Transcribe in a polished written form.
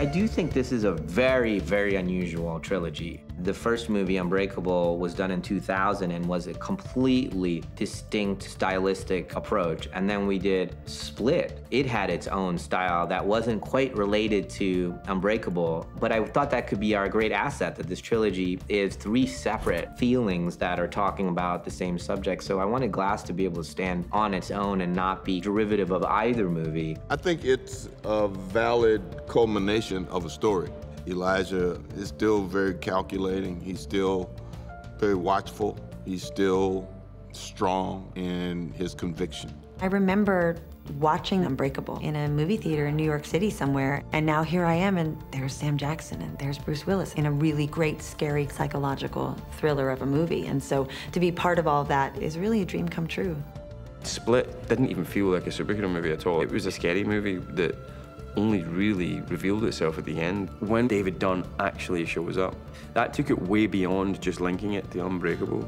I do think this is a very, very unusual trilogy. The first movie, Unbreakable, was done in 2000 and was a completely distinct stylistic approach. And then we did Split. It had its own style that wasn't quite related to Unbreakable, but I thought that could be our great asset, that this trilogy is three separate feelings that are talking about the same subject. So I wanted Glass to be able to stand on its own and not be derivative of either movie. I think it's a valid culmination of a story. Elijah is still very calculating. He's still very watchful. He's still strong in his conviction. I remember watching Unbreakable in a movie theater in New York City somewhere, and now here I am, and there's Sam Jackson, and there's Bruce Willis in a really great, scary, psychological thriller of a movie. And so to be part of all that is really a dream come true. Split didn't even feel like a superhero movie at all. It was a scary movie that only really revealed itself at the end when David Dunn actually shows up. That took it way beyond just linking it to Unbreakable.